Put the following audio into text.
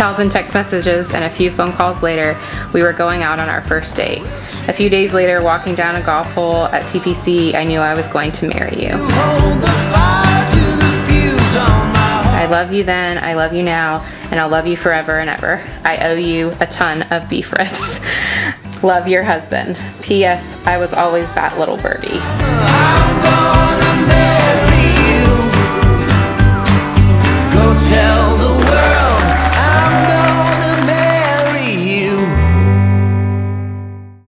1000 text messages and a few phone calls later, we were going out on our first date. A few days later, walking down a golf hole at TPC, I knew I was going to marry you. I love you then, I love you now, and I'll love you forever and ever. I owe you a ton of beef ribs. Love your husband. P.S. I was always that little birdie. I'm gonna marry you. Go tell